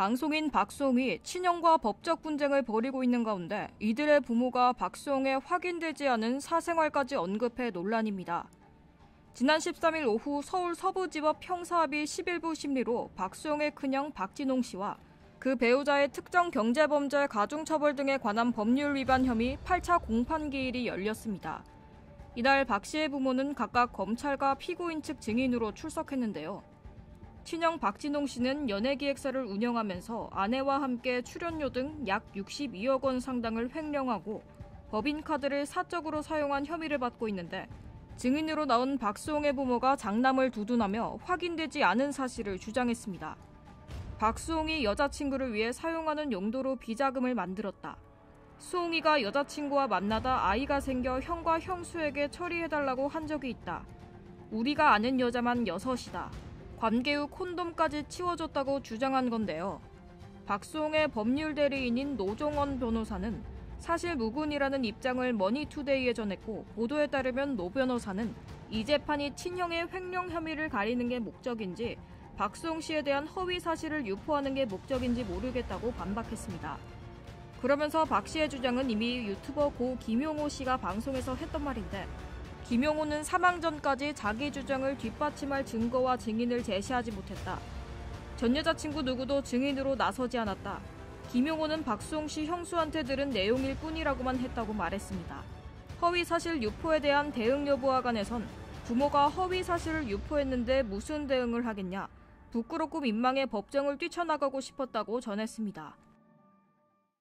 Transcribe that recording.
방송인 박수홍이 친형과 법적 분쟁을 벌이고 있는 가운데 이들의 부모가 박수홍의 확인되지 않은 사생활까지 언급해 논란입니다. 지난 13일 오후 서울 서부지법 형사합의 11부 심리로 박수홍의 큰형 박진홍 씨와 그 배우자의 특정 경제범죄 가중처벌 등에 관한 법률 위반 혐의 8차 공판 기일이 열렸습니다. 이날 박 씨의 부모는 각각 검찰과 피고인 측 증인으로 출석했는데요. 친형 박진홍 씨는 연예기획사를 운영하면서 아내와 함께 출연료 등 약 62억 원 상당을 횡령하고 법인카드를 사적으로 사용한 혐의를 받고 있는데 증인으로 나온 박수홍의 부모가 장남을 두둔하며 확인되지 않은 사실을 주장했습니다. 박수홍이 여자친구를 위해 사용하는 용도로 비자금을 만들었다. 수홍이가 여자친구와 만나다 아이가 생겨 형과 형수에게 처리해달라고 한 적이 있다. 우리가 아는 여자만 6이다. 관계 후 콘돔까지 치워줬다고 주장한 건데요. 박수홍의 법률 대리인인 노종원 변호사는 사실 무근이라는 입장을 머니투데이에 전했고 보도에 따르면 노 변호사는 이 재판이 친형의 횡령 혐의를 가리는 게 목적인지 박수홍 씨에 대한 허위 사실을 유포하는 게 목적인지 모르겠다고 반박했습니다. 그러면서 박 씨의 주장은 이미 유튜버 고 김용호 씨가 방송에서 했던 말인데 김용호는 사망 전까지 자기 주장을 뒷받침할 증거와 증인을 제시하지 못했다. 전 여자친구 누구도 증인으로 나서지 않았다. 김용호는 박수홍 씨 형수한테 들은 내용일 뿐이라고만 했다고 말했습니다. 허위 사실 유포에 대한 대응 여부와 관해선 부모가 허위 사실을 유포했는데 무슨 대응을 하겠냐, 부끄럽고 민망해 법정을 뛰쳐나가고 싶었다고 전했습니다.